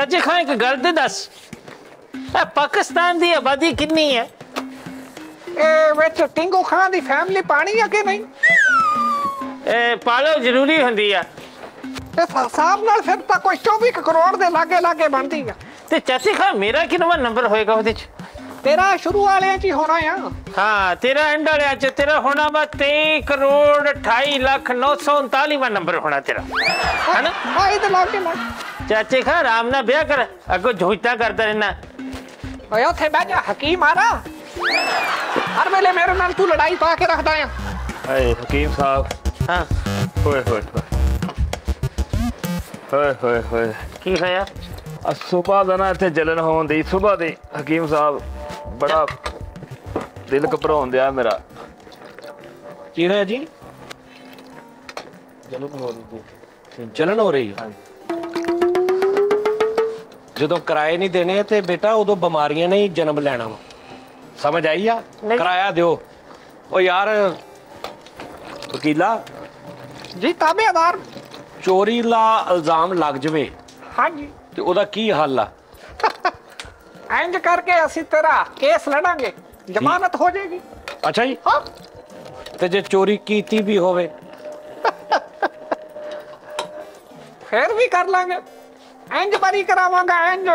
चज खां एक गल्ल ते दस, पाकिस्तान दी आबादी कितनी है? टिंगो खां दी फैमिली पानी है कि नहीं? पालो जरूरी हुंदी है। हिसाब नाल फिर तां कोई 24 करोड़ दे लागे लागे बनदी है। ते चाची खां मेरा कितना नंबर होएगा उहदे च? तेरा शुरू वाले च होना या। हां, तेरा एंड वाले च तेरा होना बा 23,28,09,39 नंबर होना तेरा, है ना? हां, इते लाग के मां चाचे खा आराम ना ब्याह कर, अगो झूठा करदा रहना। ओए ओथे बैठ जा हकीम आरा, हर वेले मेरे नाल तू लड़ाई पा के रखदा है। हाय हकीम साहब। हां, होए होए होए होए होए की होया? सुबह दा ना इथे जलन होंदी, सुबह दी हकीम साहब बड़ा दिल घबराउंद है मेरा। जी है जी, जलन हो रही है। जो किराए नहीं देने ते बेटा उदो बीमारियां नहीं जन्म लेना, समझ आई? या किराया दो। ओ यार वकीला जी, ताबेदार चोरी ला इल्जाम लग जावे। हां जी, ते ओदा की हल है? एंज करके असि तेरा केस लड़ांगे, जमानत हो जाएगी। अच्छा जी। हाँ, ते जे चोरी कीती भी होवे फिर भी कर लांगे, एंज बरी करावांगा, एंज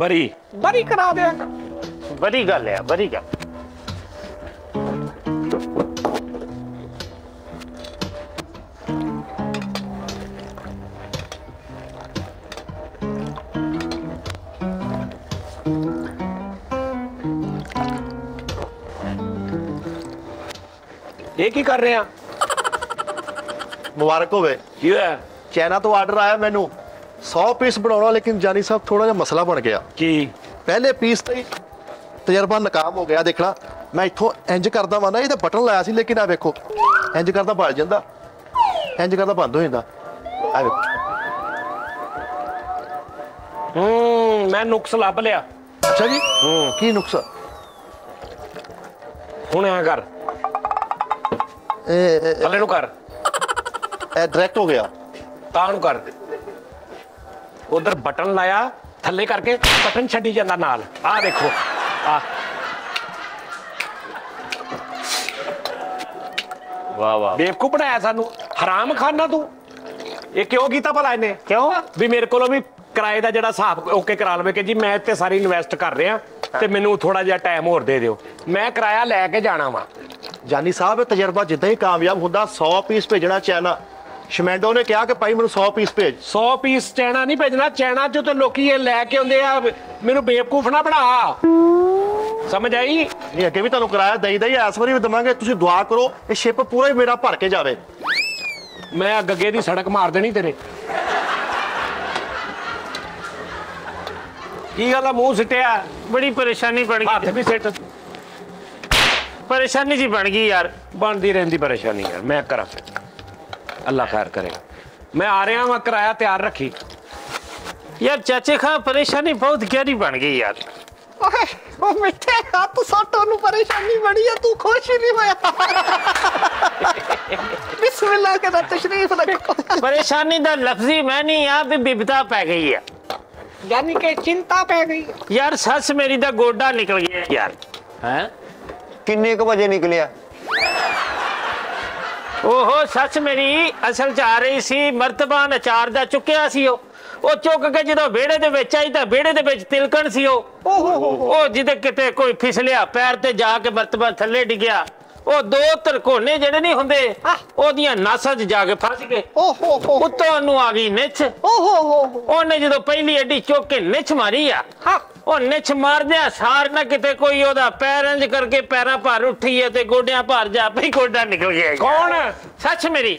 बरी बरी करा देगा। बड़ी गल है, बड़ी गल। ये की कर रहे हैं? मुबारक हो बे। चाइना तो आर्डर आया मैनू 100 पीस बनाना, लेकिन जानी साहब थोड़ा जा मसला बन गया कि पहले पीस तजर्बा नाकाम हो गया। देखना मैं इथों इंज करदा वा ना, ये बटन लाया सी, लेकिन आ वेखो इंज करदा बल जांदा, इंज करदा बंद हो जांदा। आ वेखो मैं नुक्स लभ लिया। अच्छा जी, की नुक्स? हुण आ कर थले नु कर, ए डायरेक्ट हो गया तानु कर, उधर बटन लाया थले करके बटन छड्डी जांदा नाल। आ देखो आ, वाह वाह, बेवकूफ बनाया सानू, हराम खाना तू। ये क्यों कीता भला इने? क्यों भी मेरे कोलों भी किराए दा जेड़ा हिसाब ओके करा लवे कि जी मैं इत्ते सारी इन्वेस्ट कर रहा ते मैनू थोड़ा जिहा टाइम होर दे दिओ, मैं किराया लैके जाना वा। जानी साहब तजर्बा जिदा ही कामयाब होंदा, 100 पीस भेजना चाइना। शमैंडो ने कहा कि भाई मैं 100 पीस भेज। 100 पीस चाइना नहीं भेजना, चाइना चो तो लोग ये लैके आंदे आ, मेनू बेवकूफ ना बना, समझ आई? नहीं अगे भी तुहानू किराया दई दई, इस बारी भी देवांगे, तुसी दुआ करो ये शिप पूरा ही मेरा भर के जावे। मैं अगे दी सड़क मार देनी तेरे। की गल मूंह सिटिया? बड़ी परेशानी बन गई। हाथ भी सिट, परेशानी जी बन गई यार, बनती रहती परेशानी यार। मैं करा, अल्लाह खैर करेगा। मैं आ रहा वहां, किराया तैयार रखी यार। चाचे खां परेशानी बहुत गहरी बन गई यार। ओए ओ मिठे हाथ साटो नु परेशानी बड़ी है, तू खुश ही नहीं होया। बिस्मिल्लाह के तशरीफ रखो। परेशानी दा लफ्जी मैं नहीं आ, भी विपदा पै गई है, यानी कि चिंता पै गई यार। सस मेरी दा गोडा निकल गया यार। हैं किन्ने क बजे निकलिया? ओहो सच मेरी असल च आ रही सी, मर्तबान अचार दा चुक्या सी, ओ चुक के जदों बेड़े दे विच आई तां बेड़े दे विच तिलकण सी। ओ जिदे किते कोई फिसलिया पैर ते जाके मर्तबा थल्ले डिगया, ओ दो तरकोने जेड़े नहीं हुंदे ओदियां नासां च जाके फस गए। ओहो उत्तों नूं आ गई निछ। ओहो ओने जदों पहली अड्डी चुक के निछ मारी आ, हां ओ निछ मारदिया सार ना किते कोई ओदा पैर इंज करके पैरां भार उठी है ते गोड्यां भार जा पई, गोडा निकल गया। कौन? सच मेरी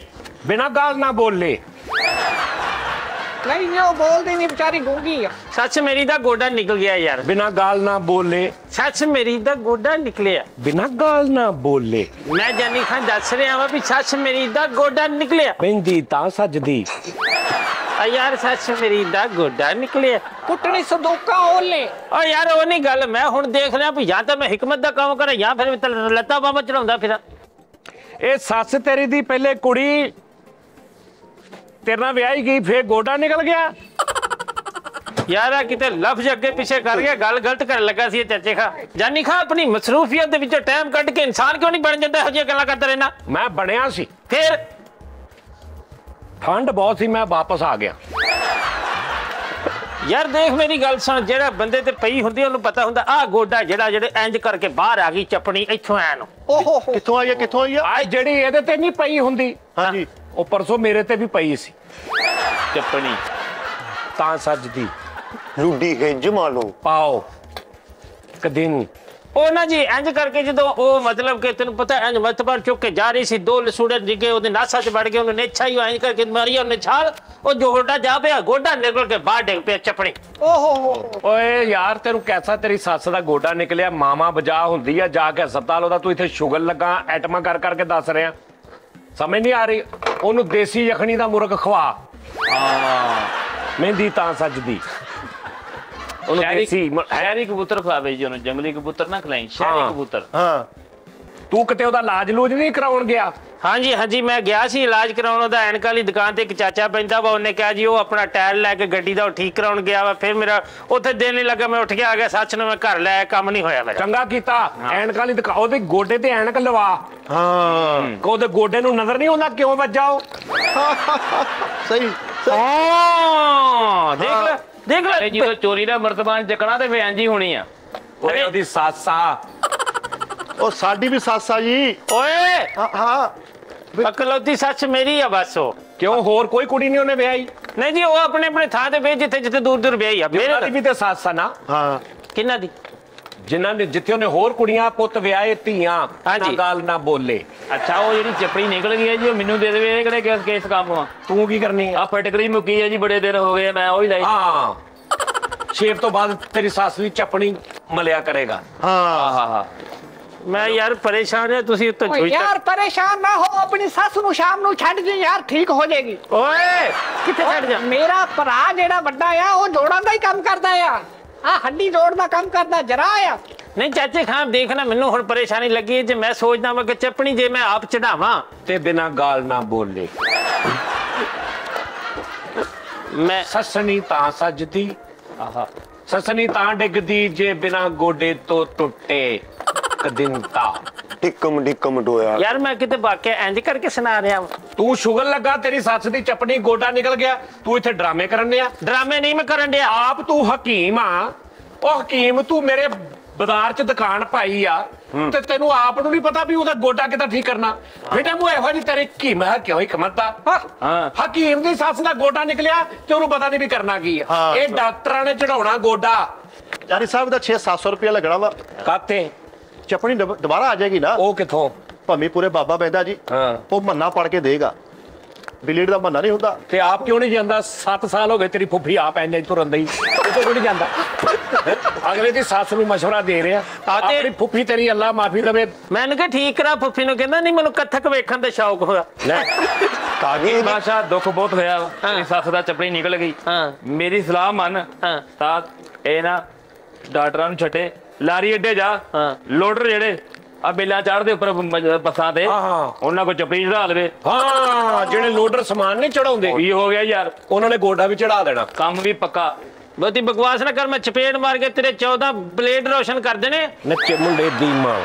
बिना गाल ना बोले। नहीं यो बोलदी नहीं बेचारी, गूंगी है। सच मेरी दा गोडा निकल गया यार। बिना गाल ना बोले? सच मेरी दा गोडा निकलिया बिना गाल ना बोले। मैं जानी खां दस रहा हां भी सच मेरी दा गोडा निकलिया। पेंदी तां सजदी यार, सच मेरी दा गोडा निकलिया। कुटनी संदूका ओले। ओ यार ओ नहीं गल, मैं हुण देख रहा भी या तां मैं हिकमत दा काम करा या फिर लत्ता बावा चढ़ाउंदा फिरां। ए सस तेरी दी पहले कुड़ी तेरे नाल ब्याही गई, फिर गोडा निकल गया। यार कितने लफ्ज अगे पिछे कर गया गल गलत कर लगा सी चाचे खा जानी खा अपनी मसरूफियत दे विचों टाइम कट के इंसान क्यों नहीं बन जाता हजे गल्लां करदा रहना। मैं बनिया सी फिर ठंड बहुत सी मैं वापस आ गया। यार देख मेरी गल सुन जेड़ा बंदे ते पई हुंदी ओनू पता हुंदा आ गोडा जेड़ा जेड़े इंज करके बाहर आ गई चपणी इथों ऐन ओहो किथों आई किथों आई आ जेड़ी एदे ते नहीं पई हुंदी। हां जी ओ परसों मेरे ते भी पई सी चपणी तां सजदी लुडी है जमा लो पाओ कदिन ओ ना जी इंज करके जदों ओ मतलब के तैनू पता इंज मतबर चुक के जा रही सी दो लसूड़े डिगे ओदे नासा च बढ़ गए ओने नेछा ही इंज करके मारी ओने छाल ओ जोड़ा जा पे गोडा निकल के बाहर डिग पे चपड़ी ओहो ओए यार तेरू कैसा तेरी सस दा गोडा निकलिया मामा बजा हुंदी है जाके अस्पताल ओदा तू इथे शुगर लगा एटमा कर करके दस रहा समझ नहीं आ रही ओनू देसी यखनी दा मुर्ग खवा हां मेहंदी तां सजदी शहरी कबूतर खावे जी उन्हें जंगली कबूतर ना खिलाई शहरी कबूतर। हाँ तू कते ओदा इलाज लूज नहीं कराउन गया? हाँ जी मैं गया सी इलाज कराउन ओदा एनका ली दुकान ते चाचा पैंदा वा उन्हें कहा जी वो अपना टायर लैके गड्डी दा ठीक कराउन गया वा फिर मेरा उथे दिन नहीं लगा मैं उठ के आ गया सच ना मैं घर लै काम नहीं होया मेरा चंगा कीता एनका ली दिखा ओदे गोडे ते एनक लवा। हां को ओदे गोडे नु नजर नहीं आंदा क्यों बजाओ सही हां देख ले देख ले जी चोरी दा मर्तबान जकड़ा ते फिर इंज ही होनी है ओए ओदी सासा ओ साडी भी सासा जी ओए हां अकलौती सच मेरी है बस ओ क्यों और कोई कुड़ी नहीं ओने ब्याही नहीं जी ओ अपने अपने था ते वे जिथे जिथे दूर दूर ब्याही है मेरी भी ते सासा ना। हां किन्ना दी जिन्हां ने जिथे ओने और कुड़ियां पुत ब्याहे धीयां ना गाल ना बोले। अच्छा ओ जेडी चपड़ी निकल गई है जी ओ मेनू दे देवे किहड़े केस केस काम हुआ तू की करनी है आ फटकरी मुकी है जी बड़े देर हो गए मैं ओही लाई। हां शेव तो बाद तेरी सास भी चपड़ी मलिया करेगा। हां हां हां मैं यार परेशान है तुसी तो यार परेशान ना हो अपनी सास नु शाम नु छड़ दे यार ठीक हो जाएगी। ओए किथे छड़ जा मेरा भरा जेड़ा बड़ा है ओ जोड़ां दा ही काम करदा है आ हड्डी जोड़ दा काम करदा जरा आ नहीं चाचे खान देखना मेनू हुण परेशानी लगी है जे मैं सोचदा वां कि चपणी जे मैं आप चढ़ावां ते बिना गाल ना बोले मैं ससनी तां सजदी आहा ससनी तां डिगदी जे बिना गोडे तो टुटे कदिनता टिकम टिकम डोया। यार मैं किते वाकया इंज करके सुना रहा हूं तू शुगर लगा तेरी सस दी चपणी गोडा निकल गया तू इथे ड्रामे करन दिया ड्रामे नहीं मैं करन दिया आप तू हकीम आ ओ हकीम तू मेरे बाजार च दुकान पाई आ ते तेनू आप नु नहीं पता भी ओदा गोडा किदा ठीक करना बेटा मु एहो जी तेरे हकीम है क्यों ही कमता हां हकीम दी सस दा गोडा निकलिया ते ओनु पता नहीं भी करना की है ए डॉक्टरां ने चढ़ाउना गोडा यारी साहब दा 6-700 रुपया लगना वा काते चपड़ी दोबारा आ जाएगी ना ओ किथों भमी पूरे बाबा बेंदा जी वो मन्ना पड़ के देगा बिलीड दा मन्ना नहीं हुंदा ते आप क्यों नहीं जांदा 7 साल हो गए तेरी फुफी आप ऐने तुरंदा ही तो कोई नहीं जांदा अगले दी सास नु मशवरा दे रहा तेरी फुफी तेरी अल्लाह माफी देवे मैंने कहा ठीक करा फुफी नु कहंदा नहीं मेनू कथक वेखण दा शौक होया ले तागी भाषा दुख बहुत होया तेरी सास दा चपड़ी निकल गई। मेरी सलाह मान साथ ए ना डॉक्टरां नु छटे लारी अड्डे जा लोडर जेड़े आ बेला चाड़ दे ऊपर बसां दे ओना को चपड़ी चढ़ा लेवे। हां जेड़े लोडर सामान नहीं चढ़ाउंदे ई हो गया यार ओना ने गोडा भी चढ़ा देना काम भी पक्का बती बकवास ना कर मैं चपेट मार के तेरे 14 ब्लेड रोशन कर देने नच्चे मुंडे दी मां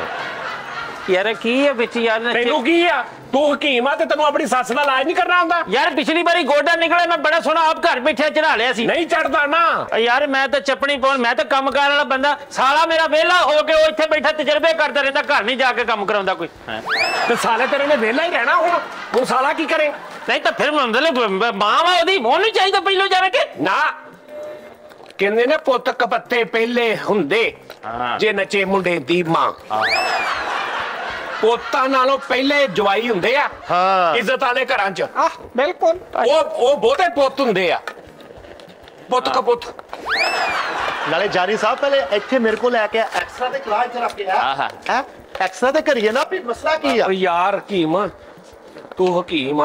यार की है बिच यार ने तेनू की है तू हकीम आ ते तन्नू अपनी सस दा इलाज नहीं करना आंदा यार पिछली बारी गोडा निकले मैं बड़ा सोना आप घर बैठे चढ़ा लिया सी नहीं चढ़दा ना यार मैं तो चपणी पौन मैं तो काम कार वाला बंदा साला मेरा वेला हो के ओ इथे बैठा तजर्बे करदा रहंदा घर नहीं जाके काम करांदा कोई ते साले तेरे ने वेला ही रहना हुन साला की करे नहीं तो फिर मतलब मां वा ओदी ओनू चाहिदा पहलो जावे के ना कहंदे ने पुत्त कपत्ते पहले हुंदे जे नचे मुंडे दी मां पोता नालों पहले जवाई हुंदे आ हां इज्जत वाले घरां च बिल्कुल ओ बहुते पुत हुंदे आ पुत का पुत नाले जारी साहब पहले इथे मेरे को लेके एक्स्ट्रा ते क्लास च रख के हां हां एक्स्ट्रा ते करिए ना भी मसला की है यार हकीम तू हकीम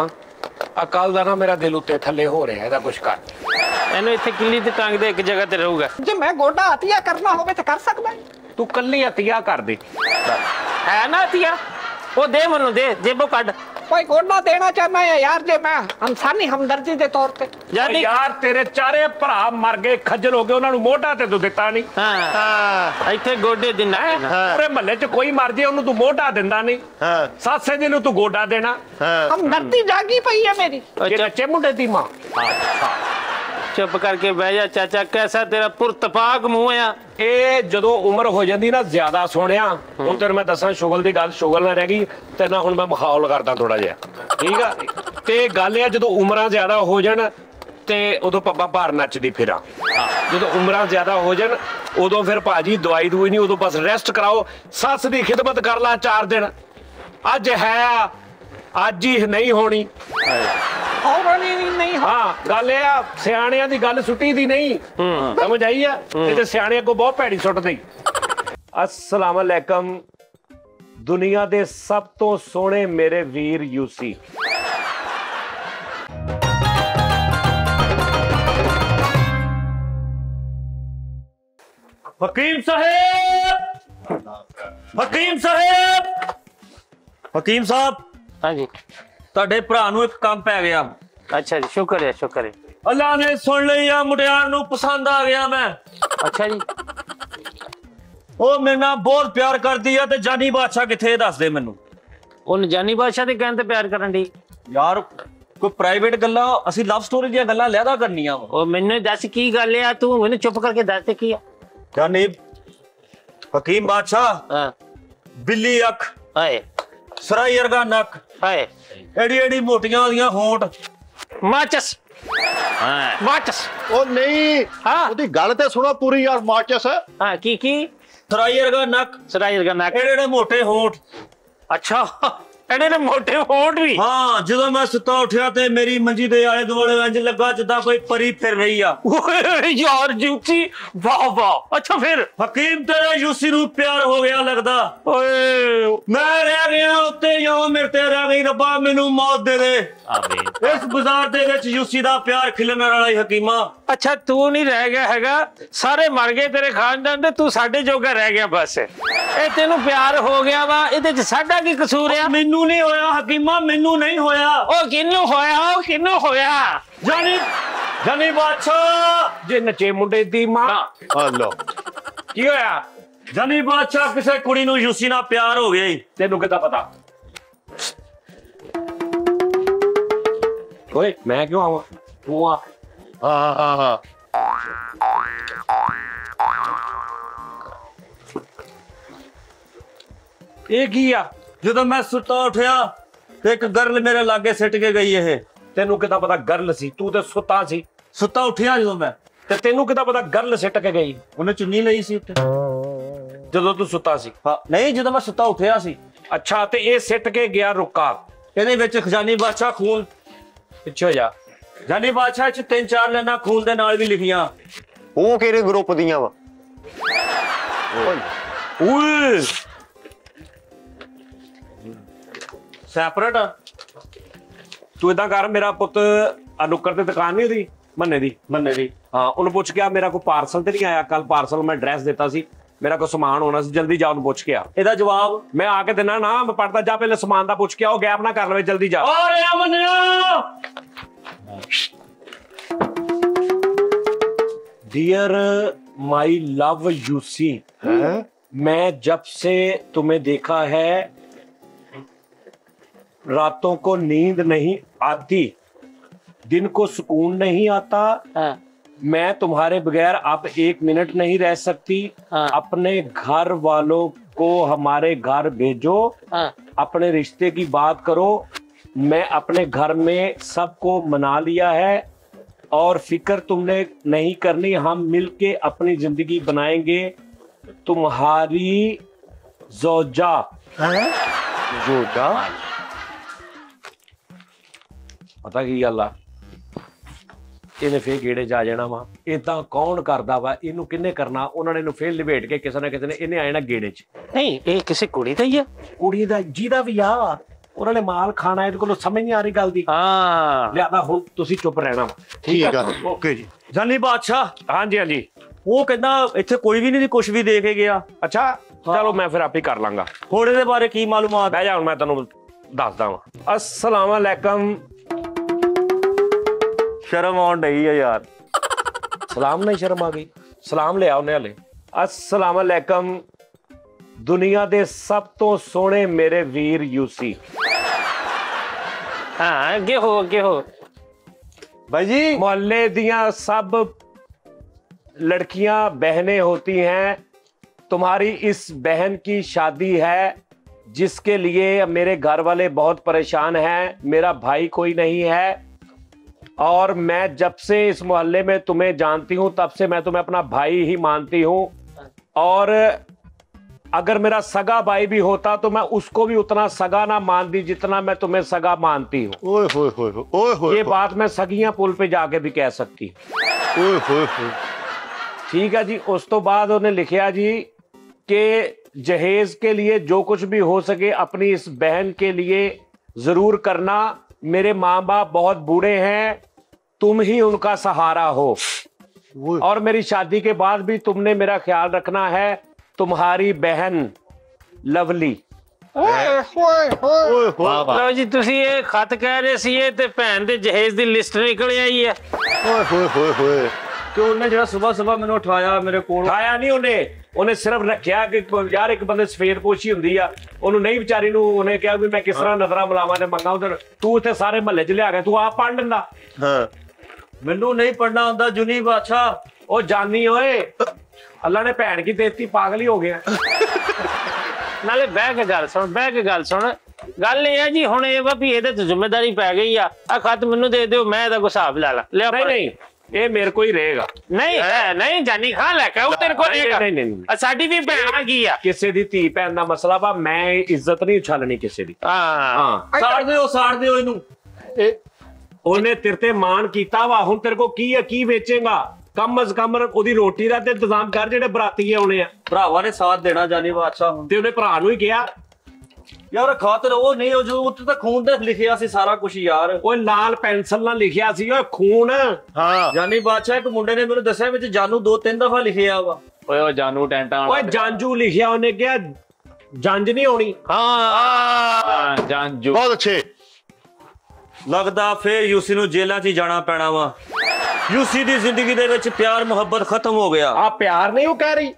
अकल दा ना मेरा दिल उते थले हो रहा है एदा कुछ कर एनु इथे किल्ली ते टांग दे एक जगह ते रहूगा जे मैं गोडा हतिया करना होवे ते कर सकदा तू कल्ली हतिया कर दे है ना हतिया वो दे मनु दे जेबो काट कोई गोडना देना चाहना है यार जे मैं इंसानी हमदर्दी दे तौर ते यानी यार तेरे चारे भरा मर गए खजल हो गए उन्हां नूं मोटा ते तू दिता नहीं हां इथे गोडे दिना है पूरे महल्ले च कोई मर जे उन्हूं तू मोटा दिंदा नहीं हां सासे जी नूं तू गोडा देना हमदर्दी जागी पई है मेरी जे नचे मुंडे दी मां चुप करके बह जा चाचा कैसा तेरा पुरतफाक मुंह है ए जदों उम्र हो जांदी ना ज्यादा सोहणिया हुण तेरे मैं दसां शुगल दी गल शुगल ना रह गई ते ना हुण मैं मखौल करदा थोड़ा जिहा ठीक है ते गल है जदों उम्रां ज्यादा हो जाण ते उदों पप्पा भार नचदी फिरां जदों उम्रां ज्यादा हो जाण उदों फिर भाजी दवाई दूई नहीं उदों बस रेस्ट कराओ सस दी खिदमत कर ला 4 दिन अज है अज ही नहीं होनी दुनिया दे सब तो सोने मेरे वीर यूसी हकीम साहब हाँ जी ਤੁਹਾਡੇ ਭਰਾ ਨੂੰ ਇੱਕ ਕੰਮ ਪੈ ਗਿਆ ਅੱਛਾ ਜੀ ਸ਼ੁਕਰ ਹੈ ਅੱਲਾ ਨੇ ਸੁਣ ਲਿਆ ਮੁਟਿਆਰ ਨੂੰ ਪਸੰਦ ਆ ਗਿਆ ਮੈਂ ਅੱਛਾ ਜੀ ਉਹ ਮੇਰੇ ਨਾਲ ਬਹੁਤ ਪਿਆਰ ਕਰਦੀ ਆ ਤੇ ਜਾਨੀ ਬਾਦਸ਼ਾਹ ਕਿੱਥੇ ਦੱਸ ਦੇ ਮੈਨੂੰ ਉਹ ਜਾਨੀ ਬਾਦਸ਼ਾਹ ਦੇ ਕਹਿਣ ਤੇ ਪਿਆਰ ਕਰਨ ਦੀ ਯਾਰ ਕੋਈ ਪ੍ਰਾਈਵੇਟ ਗੱਲਾਂ ਅਸੀਂ ਲਵ ਸਟੋਰੀ ਦੀਆਂ ਗੱਲਾਂ ਲਿਆਦਾ ਕਰਨੀਆਂ ਉਹ ਮੈਨੂੰ ਦੱਸ ਕੀ ਗੱਲ ਆ ਤੂੰ ਮੈਨੂੰ ਚੁੱਪ ਕਰਕੇ ਦੱਸ ਤੇ ਕੀ ਆ ਜਾਨੀ ਹਕੀਮ ਬਾਦਸ਼ਾਹ ਹਾਂ ਬਿੱਲੀ ਅੱਖ ਹਾਏ ਸਰਾਈ ਵਰਗਾ ਨੱਕ ਹਾਏ एड़ी-एड़ी मोटियां वालियां होंठ माचस हां माचस ओ नहीं हां ओदी गल ते सुनो पूरी यार माचस हां की सरायरगा नक एड़े-एड़े मोटे होंठ अच्छा एड़े-एड़े मोटे होंठ भी हां जदों मैं सुता उठया ते मेरी मंजी दे आले दुआले इंज लगा जदा कोई परी फिर रही आ ओए यार यूसी वाह वाह अच्छा फिर हकीम तेरा यूसी नु प्यार हो गया लगदा ओए मैं रह गया उत्ते यो मेरे ते रह गई रब्बा मेनू मौत दे दे आमीन इस बाजार दे विच यूसी दा प्यार खिलन वाला हकीमा अच्छा तू नहीं रह गया हैगा सारे मर गए तेरे खानदान दे तू साडे जोगा रह गया बस ए तेनू प्यार हो गया वा इदे च साडा की कसूर है मेनू नहीं होया हकीमा मेनू नहीं होया ओ किन्नू होया जानी बादशाह जे नचे मुंडे दी मां हलो की होया जानी बादशाह किसे कुड़ी नु यूसी ना प्यार हो गया तेनू किदा पता ओए मैं क्यों आवा तू आ हां ए कीया जदों मैं सुता उठया ते एक गर्ल मेरे लागे सिट के गई है तेनू किदा पता गर्ल सी तू ते सुता सी सुता उठया जदों मैं ते तेनू किदा पता गर्ल सिट के गई उन्हें चुन्नी लई सी उठे जदों तू सुता सी हां नहीं जदों मैं सुता उठया सी अच्छा ते ए सिट के गया रुका एदे विच खजानी बादशाह खून पिछो जा जानी बादशाह च 3-4 लाइना खून दे नाल भी लिखियां ओ केरे ग्रुप दियां वा ओए सेपरेट तू इदा कर मेरा पुत अनुकर ते दुकान नहीं दी मन्ने दी हां उन पूछ के आ मेरा को पार्सल ते नहीं आया कल पार्सल मैं एड्रेस देता सी मेरा को सामान होना सी जल्दी जा उन पूछ के आ एदा जवाब मैं आके देना ना मैं पड़दा जा पहले सामान दा पूछ के आओ गैप ना कर ले जल्दी जा अरे मन्ने dear my love you see मैं जब से तुम्हें देखा है रातों को नींद नहीं आती दिन को सुकून नहीं आता मैं तुम्हारे बगैर आप 1 मिनट नहीं रह सकती अपने घर वालों को हमारे घर भेजो अपने रिश्ते की बात करो मैं अपने घर में सबको मना लिया है और फिक्र तुमने नहीं करनी हम मिलके अपनी जिंदगी बनाएंगे तुम्हारी जोजा पता की गल इन्हें फिर गेड़े जा जाना वा इदा कौन करता वा इनू किन्ने करना उन्होंने इनू फिर लपेट के किसी ना किसी ने इन्हें आ जाना गेड़े च नहीं ये किसी कुड़ी दा ही है कुड़ी दा जिहदा भी आ उन्होंने माल खाना इहदे कोलों समझ नहीं आ रही गल दी हां ज्यादा हुण तुसी चुप रहना वा ठीक है ओके जी जानी बादशाह हां जी वो कहंदा इत्थे कोई भी नहीं कुछ भी दे के गया अच्छा चलो मैं फिर आप ही कर लांगा थोड़े दे बारे की मालूमात है जा हुण मैं तैनूं दसदा वां। अस्सलाम अलैकुम। शर्म आउण नहीं है यार। सलाम नहीं शर्म आ गई। सलाम लिया उन्हें हले। अस्सलाम अलैकुम। दुनिया दे सब तो सोहणे मेरे वीर यूसी। हाँ अगे हो भाई जी। मोहल्ले दियां सब लड़कियां बहनें होती हैं, तुम्हारी इस बहन की शादी है जिसके लिए मेरे घर वाले बहुत परेशान हैं। मेरा भाई कोई नहीं है और मैं जब से इस मोहल्ले में तुम्हें जानती हूं तब से मैं तुम्हें अपना भाई ही मानती हूं, और अगर मेरा सगा भाई भी होता तो मैं उसको भी उतना सगा ना मानती जितना मैं तुम्हें सगा मानती हूँ। ये बात मैं सगियां पुल पे जाके भी कह सकती। ठीक है जी। उस तो बाद उन्हें लिखिया जी कि जहेज के लिए जो कुछ भी हो सके अपनी इस बहन के लिए जरूर करना। मेरे माँ बाप बहुत बूढ़े हैं, तुम ही उनका सहारा हो, और मेरी शादी के बाद भी तुमने मेरा ख्याल रखना है। तुम्हारी बहन लवली। लो जी तुसी ये खत कह रहे सी ते भैन दे जहेज दी लिस्ट निकल आई है। क्यों उन्हें जो सुबह सुबह मैंने उठाया, मेरे को उठाया नहीं उन्हें, उन्हें सिर्फ रखा कि यार एक बंदे सफेद पोछी होंगी आ, उन्होंने नहीं बेचारी उन्हें कहा भी मैं किस तरह नजर मिलावा ने मंगा उधर तू इतने सारे महल च लिया गया तू आप पढ़ लेंदा। मैनू नहीं पढ़ना आंदा जुनी बादशाह। ओ जानी ओए अल्लाह ने भैन की देती पागल ही हो गया। नाले बह के गल सुन गल है जी हुण ए भी इहदे ते जिम्मेदारी पै गई आ खत मैनू दे दिओ मैं इहदा हिसाब ला ला। नहीं ये मेरे को ही रहेगा। नहीं जानी खां लैके आऊं तेरे को रहेगा। नहीं साडी भी भैन आ गई आ किसे दी धी भैन दा मसला वा मैं इज्जत नहीं उछालनी किसे दी। हां साड़ देओ इनू ए ओने तेरे ते मान कीता वा हुण तेरे को की बेचेगा। कम अज कम ओदी रोटी दा ते इंतजाम कर जेडे बराती आउणे आ। भरावां ने साथ देना जानी बादशाह हुण ते ओने भरा नूं ही किहा यार खातर वो नहीं हो जो उत्ते तो खून दे लिखिया सी सारा कुछ यार। ओए लाल पेंसिल ना लिखिया सी ओए खून। हां जानी बादशाह एक मुंडे ने मेनू दस्या विच जानू 2-3 दफा लिखिया वा। ओए ओ जानू टैंटा ओए जानजू लिखिया ओने क्या जंज नहीं होनी। हां जानजू। बहुत अच्छे। लगदा फिर यूसी नु जेलां च जाना पैना वा। यूसी दी जिंदगी दे विच प्यार मोहब्बत खत्म हो गया। आ प्यार नहीं वो कह रही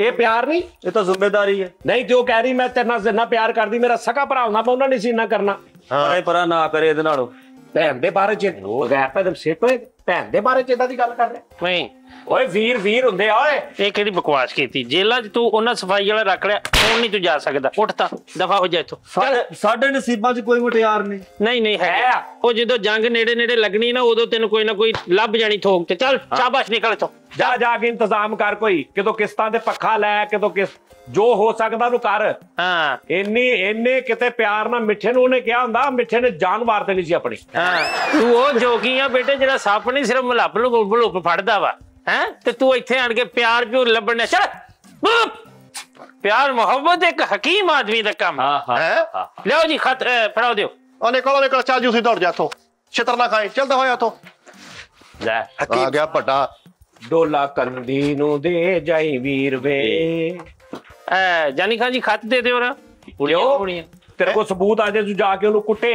ये प्यार नहीं ये तो जिम्मेदारी है। नहीं तो कह रही मैं तेरे नाल जिन्ना प्यार करदी मेरा सगा भरा होना मैं उन्होंने सीना करना। हां परा ना करे इहदे नालों भैन दे बारे च बगैर पैदम सेट होए भैन दे बारे च इदा दी गल कर रहे। नहीं ओए वीर हुंदे आ ओए ये केड़ी बकवास कीती जेला च तू ओना सफाई वाला रख लिया हुण नहीं तू जा सकदा। उठता दफा हो जा इथों। साडे नसीबां च कोई मुटियार नहीं है। ओ जदों जंग नेड़े लगनी ना उदों तैनूं कोई ना कोई लभ जानी थोक ते चल शाबाश निकल इथों। जा जाके इंतजाम कर कोई कितों किस्तां ते पक्खा लै कितों किस जो हो सकदा तू कर। हां इन्ने किते प्यार ना मिठे नूं ने क्या हुंदा मिठे ने जान मार देनी सी अपनी। हां तू ओ जोगीया बेटे जेड़ा सप नहीं सिर्फ मलप लुप फड़दा वा हैं ते तू इत्थे आण के प्यार प्यूर लभने चल। प्यार मोहब्बत एक हकीम आदमी दा काम है। लो जी खत फड़ाओ दियो। ओ निकलो चल जी उसी दौड़ जा इथों छितर ना खाए चलदा होया इथों। ले आ गया पटा डोला कंदी नू दे जाई वीर वे। जानी खान जी खत दे दे तेरे को सबूत आ जाए तू जाके उन्होंने कुटे।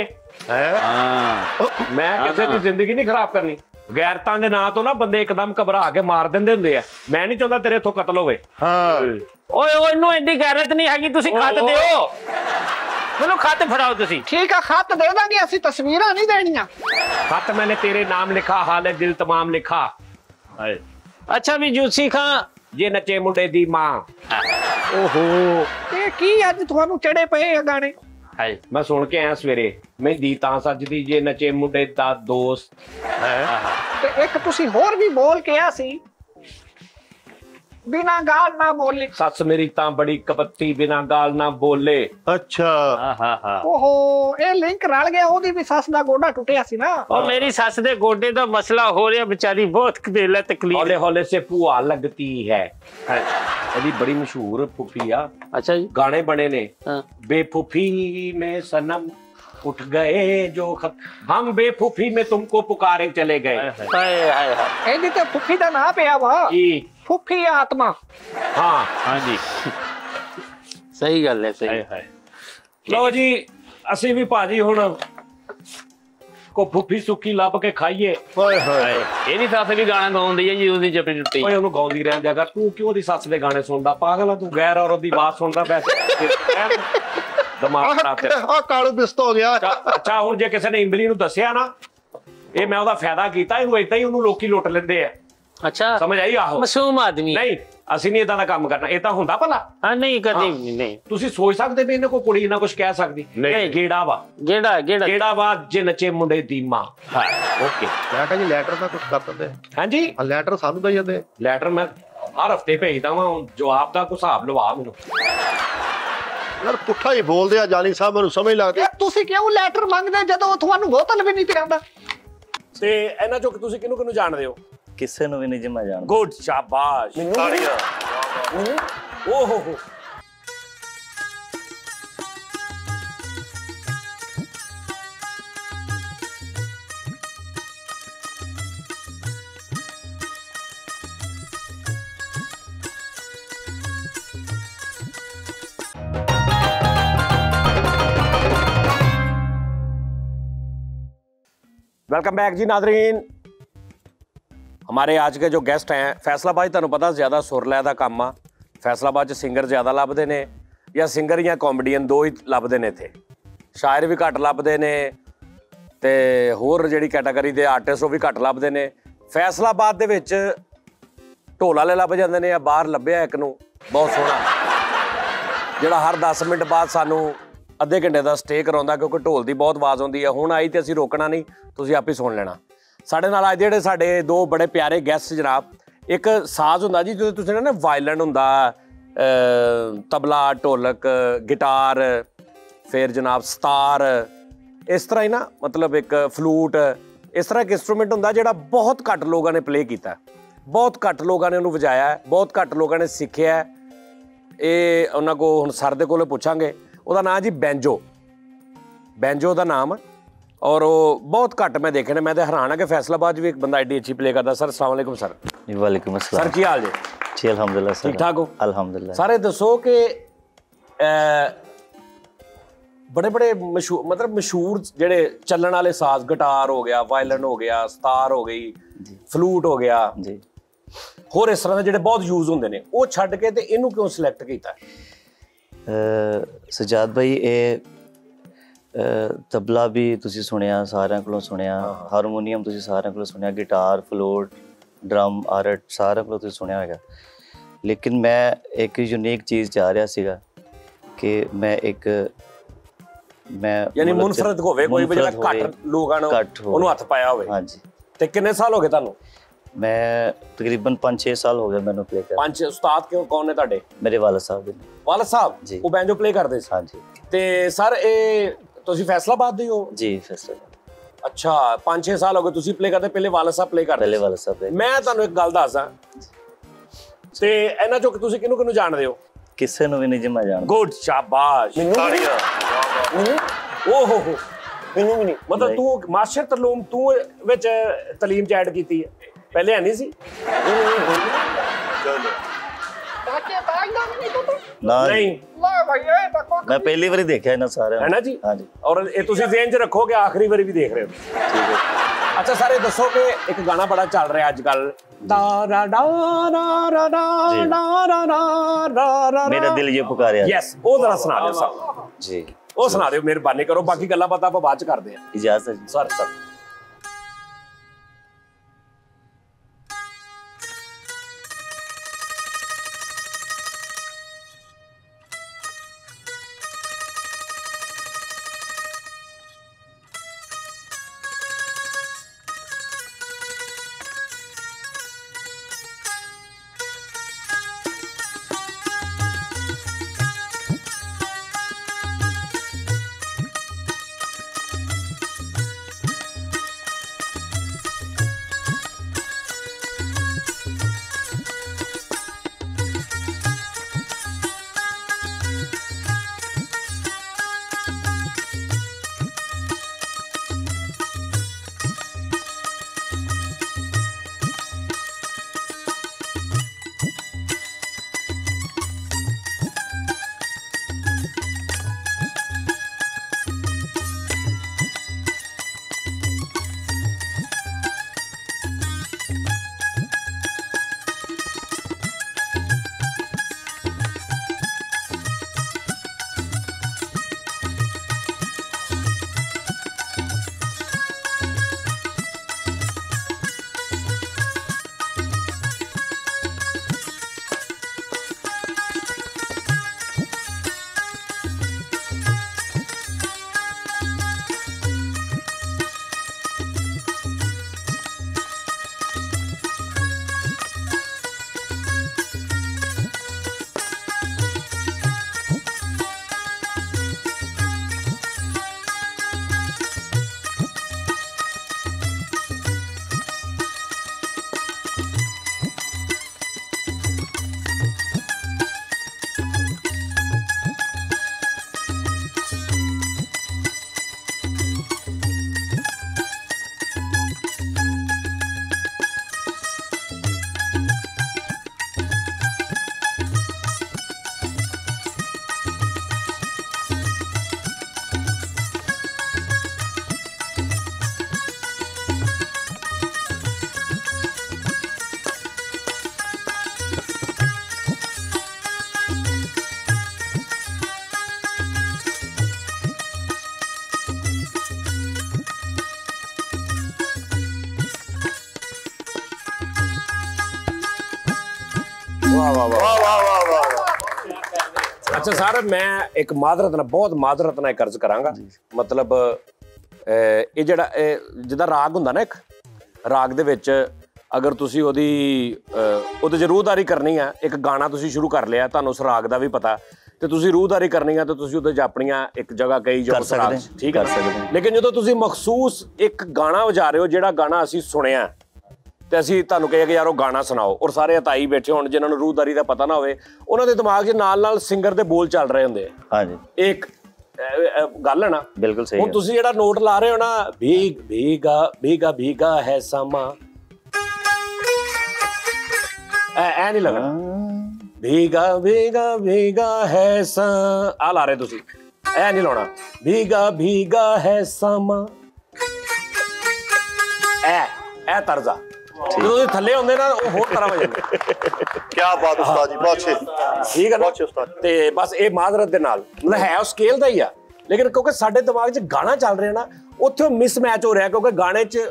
मैं किसी की जिंदगी नहीं खराब करनी गैरतां दे नां तो ना बंदे एकदम घबरा के मार देंदे हुंदे आ। मैं नहीं चाहता तेरे इथों कतल होवे। ओए ओए इन्नू एडी गैरत नहीं हैगी तुसी खत दिओ ਮੈਨੂੰ खत फड़ाओ तुसी। ठीक है खत दे देंगे असीं तस्वीरां नहीं देणियां। खत मैंने तेरे नाम लिखा हाल दिल तमाम लिखा। अच्छा भी जूसी खां जे नचे मुंडे दी मां। ओहो ये की अज तुहानू चढ़े पए गाने। हाय मैं सुन के आया सवेरे मेहंदी तां सजदी जे नचे मुंडे दा दोस्त। ते एक तुसी होर भी बोल के आ सी बिना गाल ना बोले सस मेरी तां बड़ी कपत्ती बिना गाल ना बोले। अच्छा ओहो ए लिंक रल गया ओदी भी सस दा गोडा टुटिया सी ना। ओ मेरी सस दे गोडे दा मसला हो रहा बेचारी बहुत कदेला तकलीफ हौले हौले से पुआ लगती है। अभी बड़ी मशहूर फुफिया। अच्छा जी गाने बने ने। बेफुफी में सनम उठ गए जो हम बेफुफी में तुमको पुकारे चले गए। हाय हाय हाय एदी ते फुफी दा ना पिया वा जी फुफी आत्मा। हाँ जी सही गल है सही। लो जी ਅਸੀਂ ਵੀ ਭਾਜੀ ਹੁਣ ਕੋ ਭੁੱਖੀ ਸੁੱਕੀ ਲੱਭ ਕੇ ਖਾਈਏ। ਓਏ ਹੋਏ ਇਹ ਨਹੀਂ ਸੱਸ ਵੀ ਗਾਣਾ ਗਾਉਂਦੀ ਹੈ ਜੀ ਉਹਦੀ ਜੱਪੀ ਟੁੱਟੀ। ਓਏ ਉਹਨੂੰ ਗਾਉਂਦੀ ਰਹਿਣ ਦੇ, ਅਗਰ ਤੂੰ ਕਿਉਂ ਉਹਦੀ ਸੱਸ ਦੇ ਗਾਣੇ ਸੁਣਦਾ ਪਾਗਲ ਆ ਤੂੰ, ਗੈਰ ਔਰਤ ਦੀ ਬਾਤ ਸੁਣਦਾ ਵੈਸੇ ਦਿਮਾਗ ਖਰਾਬ ਤੇ ਆ ਕਾਲੂ ਬਿਸਤ ਹੋ ਗਿਆ। ਅੱਛਾ ਹੁਣ ਜੇ ਕਿਸੇ ਨੇ ਇਮਲੀ ਨੂੰ ਦੱਸਿਆ ਨਾ ਇਹ ਮੈਂ ਉਹਦਾ ਫਾਇਦਾ ਕੀਤਾ, ਇਹਨੂੰ ਇਦਾਂ ਹੀ ਉਹਨੂੰ ਲੋਕੀ ਲੁੱਟ ਲੈਂਦੇ ਆ। ਅੱਛਾ ਸਮਝ ਆਈ? ਆਹੋ ਮਾਸੂਮ ਆਦਮੀ ਨਹੀਂ, ਅਸੀਂ ਨਹੀਂ ਇਦਾਂ ਦਾ ਕੰਮ ਕਰਨਾ, ਇਹ ਤਾਂ ਹੁੰਦਾ ਭਲਾ। ਹਾਂ ਨਹੀਂ ਕਦੇ ਨਹੀਂ, ਤੁਸੀਂ ਸੋਚ ਸਕਦੇ ਵੀ ਇਹਨੇ ਕੋਈ ਕੁੜੀ ਨਾ ਕੁਝ ਕਹਿ ਸਕਦੀ। ਨਹੀਂ ਗੇੜਾ ਵਾ, ਗੇੜਾ ਗੇੜਾ ਗੇੜਾ ਵਾ ਜੇ ਨੱਚੇ ਮੁੰਡੇ ਦੀ ਮਾਂ। ਹਾਂ ਓਕੇ ਮੈਂ ਕਹਿੰਦਾ ਜੀ ਲੈਟਰ ਦਾ ਕੁਝ ਕਰ ਦਿੰਦੇ। ਹਾਂਜੀ ਲੈਟਰ ਸਾਨੂੰ ਦੇ ਜਾਂਦੇ, ਲੈਟਰ ਮੈਂ ਹਰ ਹਫਤੇ ਭੇਜਦਾ ਵਾਂ, ਜਵਾਬ ਦਾ ਕੋਈ ਹਿਸਾਬ ਲਵਾ ਮੈਨੂੰ ਯਾਰ। ਪੁੱਠਾ ਹੀ ਬੋਲਦੇ ਆ ਜਾਲੀ ਸਾਹਿਬ, ਮੈਨੂੰ ਸਮਝ ਲੱਗਦੀ। ਤੁਸੀਂ ਕਿਉਂ ਲੈਟਰ ਮੰਗਦੇ ਜਦੋਂ ਤੁਹਾਨੂੰ ਬੋਤਲ ਵੀ ਨਹੀਂ ਪਿਆਉਂਦਾ? ਤੇ ਇਹਨਾਂ ਚੋਂ ਤੁਸੀਂ ਕਿਹਨੂੰ ਕਿਹਨੂੰ ਜਾਣਦੇ ਹੋ? ਕਿਸੇ ਨੂੰ ਵੀ ਨਹੀਂ ਜਮਾ ਜਾਣਦਾ। ਗੁੱਡ ਸ਼ਾਬਾਸ਼ ਤਾੜੀਆਂ। ਓਹ ਹੋ वेलकम बैक जी नादरीन। हमारे आज के जो गेस्ट हैं फैसलाबाद, तुहानूं पता ज़्यादा सुरलै दा काम आ। फैसलाबाद सिंगर ज़्यादा लभदे ने या सिंगर या कॉमेडियन, दो ही लभदे ने इत्थे। शायर भी घट लभदे ने ते होर जिहड़ी कैटागरी दे आर्टिस्ट वो भी घट लभदे ने। फैसलाबाद दे विच ढोल वाले लभ जांदे ने, बाहर लभ्या इक नूं बहुत सोहना जिहड़ा हर 10 मिनट बाद सानूं ਅੱਧੇ ਘੰਟੇ ਦਾ ਸਟੇ ਕਰਾਉਂਦਾ ਕਿਉਂਕਿ ਢੋਲ ਦੀ ਬਹੁਤ ਆਵਾਜ਼ ਆਉਂਦੀ ਹੈ। ਹੁਣ ਆਈ ਤੇ ਅਸੀਂ ਰੋਕਣਾ ਨਹੀਂ, ਤੁਸੀਂ ਆਪ ਹੀ ਸੁਣ ਲੈਣਾ। ਸਾਡੇ ਨਾਲ ਅੱਜ ਜਿਹੜੇ ਸਾਡੇ ਦੋ ਬੜੇ ਪਿਆਰੇ ਗੈਸਟ ਜਨਾਬ, ਇੱਕ ਸਾਜ਼ ਹੁੰਦਾ ਜੀ ਜਦੋਂ ਤੁਸੀਂ ਨਾ ਵਾਇਲਨ ਹੁੰਦਾ, ਤਬਲਾ, ਢੋਲਕ, ਗਿਟਾਰ, ਫਿਰ ਜਨਾਬ ਸਤਾਰ, ਇਸ ਤਰ੍ਹਾਂ ਹੀ ਨਾ ਮਤਲਬ ਇੱਕ ਫਲੂਟ, ਇਸ ਤਰ੍ਹਾਂ ਇੱਕ ਇੰਸਟਰੂਮੈਂਟ ਹੁੰਦਾ ਜਿਹੜਾ ਬਹੁਤ ਘੱਟ ਲੋਕਾਂ ਨੇ ਪਲੇ ਕੀਤਾ, ਬਹੁਤ ਘੱਟ ਲੋਕਾਂ ਨੇ ਉਹਨੂੰ ਵਜਾਇਆ, ਬਹੁਤ ਘੱਟ ਲੋਕਾਂ ਨੇ ਸਿੱਖਿਆ। ਇਹ ਉਹਨਾਂ ਕੋਲ ਹੁਣ ਸਰ ਦੇ ਕੋਲੋਂ ਪੁੱਛਾਂਗੇ। ਉਹਦਾ ਨਾਂ ਜੀ ਬੈਂਜੋ, ਬੈਂਜੋ ਦਾ ਨਾਮ। ਔਰ ਉਹ ਬਹੁਤ ਘੱਟ ਮੈਂ ਦੇਖੇ ਨੇ, ਮੈਂ ਤਾਂ ਹੈਰਾਨ ਆ ਕਿ ਫੈਸਲਾਬਾਦ ਵੀ ਇੱਕ ਬੰਦਾ ਐਡੀ ਅੱਛੀ ਪਲੇ ਕਰਦਾ। ਸਰ ਅਸਲਾਮ ਵਾਲੇਕੁਮ। ਸਰ ਵਾਲੇਕੁਮ ਅਸਲਾਮ। ਸਰ ਕੀ ਹਾਲ ਜੀ? ਜੀ ਅਲਹਮਦੁਲਿਲਾ। ਸਰ ਠੀਕ ਠਾਕ ਹੋ? ਅਲਹਮਦੁਲਿਲਾ। ਸਾਰੇ ਦੱਸੋ ਕਿ ਬੜੇ ਬੜੇ ਮਸ਼ਹੂਰ ਮਤਲਬ ਮਸ਼ਹੂਰ ਜਿਹੜੇ ਚੱਲਣ ਵਾਲੇ ਸਾਜ਼, ਗਿਟਾਰ ਹੋ ਗਿਆ, ਵਾਇਲਨ ਹੋ ਗਿਆ, ਸਤਾਰ ਹੋ ਗਈ, ਫਲੂਟ ਹੋ ਗਿਆ ਜੀ, ਹੋਰ ਇਸ ਤਰ੍ਹਾਂ ਦੇ ਜਿਹੜੇ ਬਹੁਤ ਯੂਜ਼ ਹੁੰਦੇ ਨੇ, ਉਹ ਛੱਡ ਕੇ ਤੇ ਇਹਨੂੰ ਕਿਉਂ ਸਿਲੈਕਟ ਕੀਤਾ? सजाद भाई ये तबला भी तुसी सुनिया, सारे कोलों सुनिया, हारमोनीयम तुसी सारे कोलों सुनिया, गिटार, फ्लोट, ड्रम, आरट सारे कोलों तुसी सुनिया होगा। लेकिन मैं एक यूनिक चीज़ चाह रहा सीगा कि मैं एक मैं यानी मुनफरद होवे, कोई भी जगह कट लोगां नूं उहनूं हथ पाया होवे। हाँ जी। ते कितने साल हो गए तुहानूं? मैं तकरीबन 5-6 साल हो गए मैंने प्ले कर। 5-6 उस्ताद क्यों कौन ने ताड़े? मेरे वाला साहब। वाला साहब जी वो बैंजो प्ले करते। हाँ जी। ते सर ये तुसी फैसलाबाद दे हो? जी फैसलाबाद। अच्छा 5-6 साल हो गए तुसी प्ले करते, पहले वाला साहब प्ले करते? पहले वाला साहब। मैं तुहानूं एक गल दस्सां ते इन्हां चों तुसी किहनूं किहनूं जाणदे हो? किसे नूं वी नहीं जिम्मा जाणदा। गुड शाबाश ताड़ियां। ओह हो हो मैनूं वी नहीं। मतलब तू मास्टर तलूम तू विच तलीम च ऐड कीती है? पहले है नहीं सी। नहीं मैं पहली बार देखा है ना सारे है ना जी। हाँ जी। और ये तुसी ज़हन च रखो कि आखिरी बार भी देख रहे हो। ठीक है। अच्छा सारे दसो कि एक गाना बड़ा चल रहा है आजकल, मेरा दिल ये पुकारे। यस वो जरा सुना दो साहब जी, वो सुना दो मेहरबानी करो, बाकी गल्लां बातां आपां बाद च करदे आं। इजाजत सर। सर अच्छा सर, मैं एक मादरत नाल बहुत मादरत नाल अर्ज करांगा, मतलब ये जिहड़ा जिदा राग हुंदा ना, एक राग दे विच अगर तुसी ओदी ओदे च रूहदारी करनी है, एक गाना तुसी शुरू कर लिया, तुहानूं उस राग दा भी पता ते तुसी रूहदारी करनी है, तो तुसी ओदे च अपनियां एक जगह कई जो ठीक है। लेकिन जदों तुसी मखसूस एक गाना वजा रहे हो, जिहड़ा गाना असीं सुनिया तो असीं तुहानूं कहिए कि यार वो गाना सुनाओ, और सारे हताई बैठे होण जिन्हां नूं रूहदारी दा पता ना होवे, उन्हां दे दिमाग च नाल-नाल सिंगर दे बोल चल रहे हुंदे। हां जी, एक गल है ना, बिल्कुल सही। हुण तुसी जिहड़ा नोट ला रहे हो ना, भीग भीगा भीगा भीगा है समा, ऐ नहीं लगना, भीगा भीगा भीगा है सा आ ला रहे तुसी, ऐ नहीं लाना, भीगा भीगा है समा, ऐ तर्जा जो थले होंदे ना वो होर तरह वजन। क्या बात उस्ताद जी, बहुत अच्छे, ठीक है ना उस्ताद। ते बस ये मादरत दे नाल मतलब है उस स्केल दा ही है, लेकिन क्योंकि साडे दिमाग च गाना चल रहा है ना, उत्थे मिसमैच हो रहा है, क्योंकि गाने च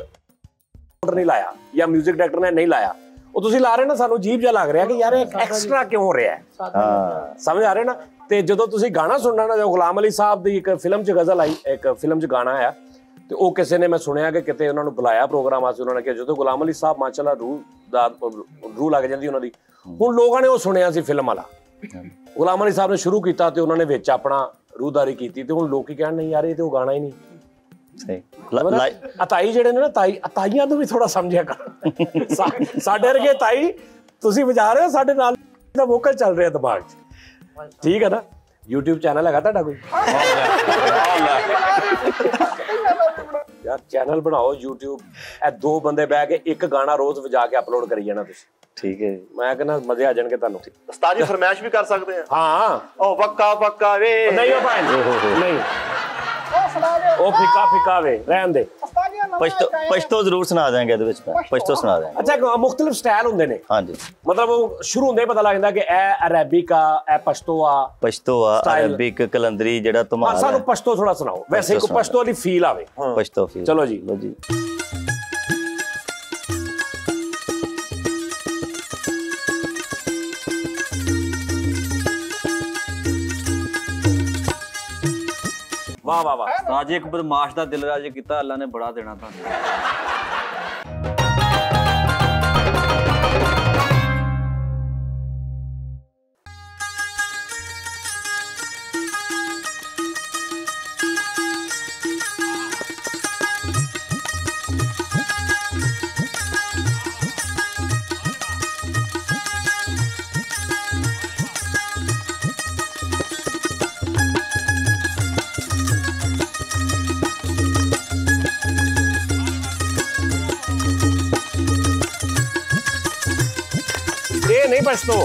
नहीं लाया या म्यूजिक डायरेक्टर ने नहीं लाया, वो तुसी ला रहे ना, सानू अजीब जा लग रहा है कि यार एक्स्ट्रा क्यों हो रहा है। हां समझ आ रहे ना। ते जदों तुसी गाना सुनना ना, जो गुलाम अली साहब दी एक फिल्म च गजल आई, एक फिल्म च गाना आया, तो वो किसी ने मैं सुनिया कि कितने उन्होंने बुलाया प्रोग्राम वास्ते, उन्होंने कहा जो गुलाम अली साहब माशाल्लाह रूह लग जाती उन्होंने, हुण लोगों ने वो सुनिया सी फिल्म वाला, गुलाम अली साहब ने शुरू किया तो उन्होंने विच अपना रूहदारी की, तो हुण लोग कहण नहीं यार ये तो गाना ही नहीं सही। अताई जिहड़े ने ना, अताईयां नूं भी थोड़ा समझिया कर, साडे वर्गे अताई तुसीं वजा रहे हो, साडे नाल दा वोकल चल रहा दिमाग च, ठीक है ना। YouTube चैनल है तुहाडा कोई? यार चैनल बनाओ YouTube, ए दो बंदे बैठ के एक गाना रोज बजा के अपलोड करी जाना तुसी, ठीक है। मैं कहना मजे आ जाएंगे तानू। उस्ताद जी फरमाइश भी कर सकते हैं। हां ओ वक्का वक्का वे नहीं हो भाई, नहीं ओ सुना दे, ओ फिका फिका वे रहन दे, पछतो पछतो जरूर सुना देंगे, ਇਹਦੇ ਵਿੱਚ पछतो सुना देंगे। अच्छा मुख्तलिफ स्टाइल ਹੁੰਦੇ ਨੇ। हां जी, मतलब वो शुरू ਹੁੰਦੇ ਪਤਾ ਲੱਗਦਾ ਕਿ ਇਹ ਅਰੇਬਿਕ ਆ, ਇਹ ਪਸ਼ਤੋ ਆ, ਪਸ਼ਤੋ ਆ ਅਰੇਬਿਕ ਕਲੰਦਰੀ ਜਿਹੜਾ ਤੁਮਾਰਾ। ਸਾਨੂੰ ਪਸ਼ਤੋ ਥੋੜਾ ਸੁਣਾਓ, ਵੈਸੇ ਇੱਕ ਪਸ਼ਤੋ ਦੀ ਫੀਲ ਆਵੇ। ਪਸ਼ਤੋ ਫੀਲ, ਚਲੋ ਜੀ ਲੋ ਜੀ। वाह वाह वाह, आज एक बदमाश दा दिल राज कीता, अल्लाह ने बड़ा देना था। पछतो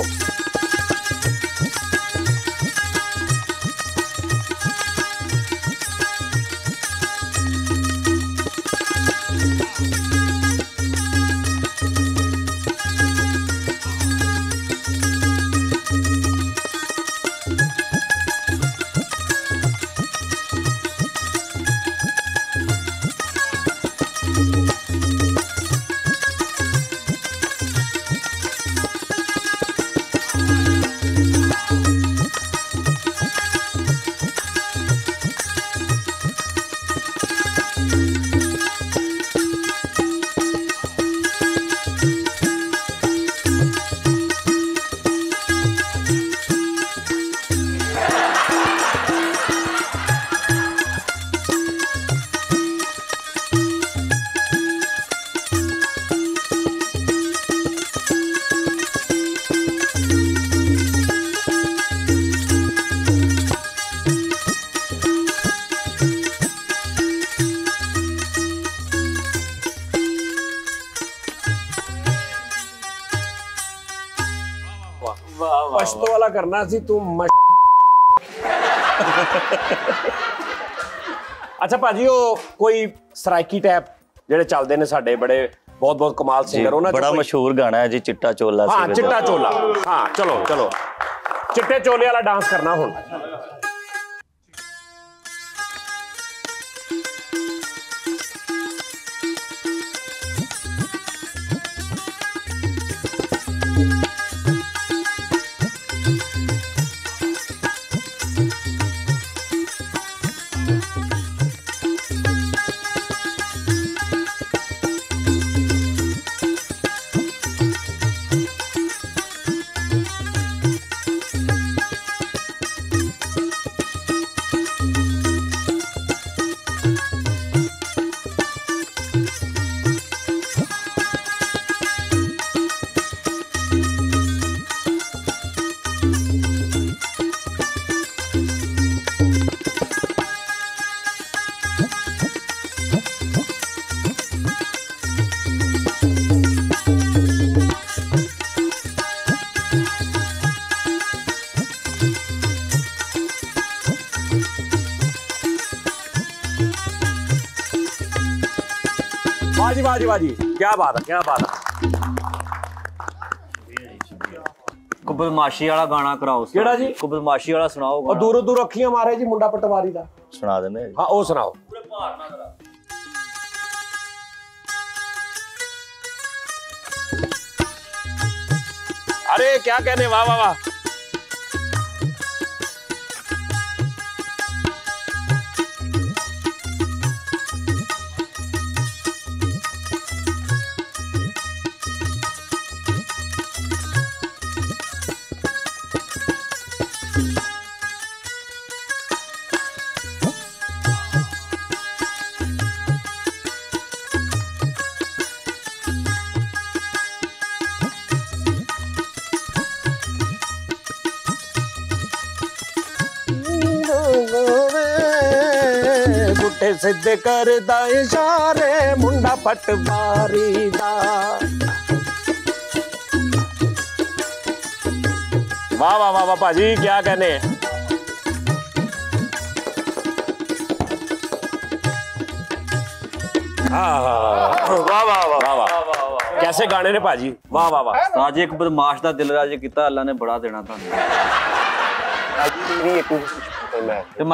पश्तो वाला करना सी तू अच्छा भाजी, वो कोई सराइकी टैप जेडे चलदे ने साडे बड़े बहुत बहुत कमाल सिंगर, उन्हां बड़ा मशहूर गाना है जी चिट्टा चोला। हां चिट्टा चोला, हां चलो चलो चिट्टे चोले वाला डांस करना हुण। बाजी बाजी बाजी, क्या बात है, क्या बात है। को बदमाशी वाला गाना कराओ केड़ा जी, को बदमाशी वाला सुनाओ। और दूरों दूर अखियां मारे जी मुंडा पटवारी दा सुना देने। हां ओ सुनाओ। पूरे भार ना करा। अरे क्या कहने, वाह वाह वाह। सिद्ध करदा इशारे मुंडा पटवारी दा। वाह वाह वाह वाह भाजी, क्या कहने। वाह वाह वाह वाह, कैसे गाने ने भाजी, वाह वाह वाह। आज एक बदमाश दा दिल राज कीता, अल्लाह ने बड़ा देना तुहानू।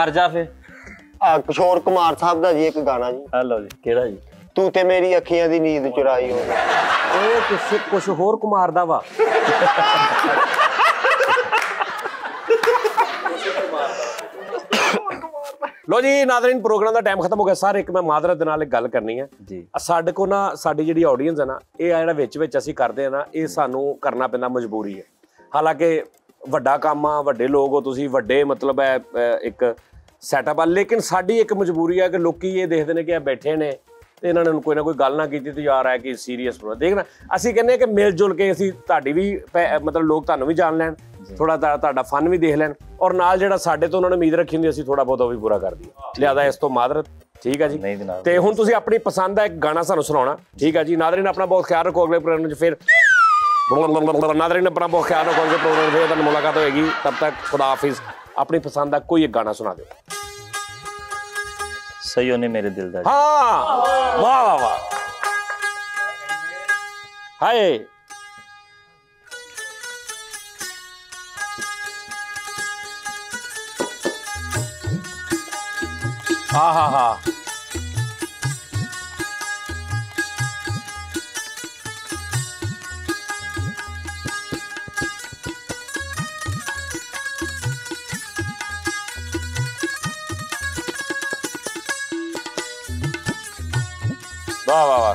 मर जा फिर। किशोर कुमार साहब दा जी एक गाना जी। हेलो जी, केड़ा जी? तू ते मेरी अखियां दी नींद चुराई हो। ओ किशोर कुमार दा वा। लो जी नाज़रीन, प्रोग्राम दा टाइम खत्म हो गया। सर एक मैं माजरत दे नाल एक गल करनी है जी। साडे को ना साडी जेहड़ी ऑडियंस है ना, ये जेहड़ा विच विच असीं करदे आ ना, ये सानू करना पैंदा, मजबूरी है। हालांकि वड्डा काम आ, वड्डे लोग हो तुसीं, वड्डे मतलब है एक सैटअप आ, लेकिन साड़ी एक मजबूरी है कि लोग ये देखते हैं कि यह बैठे ने तो इन्होंने कोई ना कोई गल ना की तो यार है कि सीरीयस पूरा देखना। असी कहने कि मिल जुल के असी ताड़ी भी मतलब लोग तुहानू भी जान लैन, थोड़ा तुहाडा फन भी देख लैन, और नाल जेहड़ा साडे तो उन्होंने उम्मीद रखी हुंदी असी थोड़ा बहुत वो भी पूरा कर दिया। लिहाजा इस तो मादरत, ठीक है जी। तो हुण तुसीं अपनी पसंद का एक गाना सानू सुनाउणा, ठीक है जी। नाज़रीन अपना बहुत ख्याल रखो, अगले प्रोग्राम फिर नाज़रीन अपना बहुत ख्याल रखो, अगले प्रोग्राम फिर तुहानू मुलाकात होएगी। तब तक खुदा हाफिज़। अपनी पसंद का कोई एक गाना सुना दो। सही होने मेरे दिल दा। हाँ वाह वाह वाह, हाय हा हा हा। वाह वाह वाह।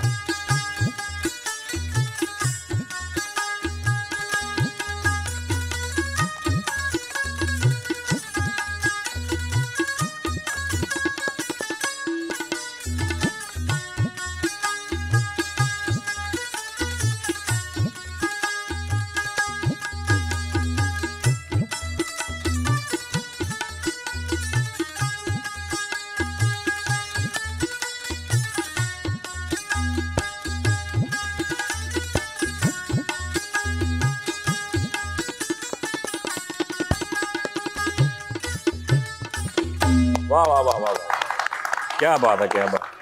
वाह वाह वाह वाह, क्या बात है, क्या बात।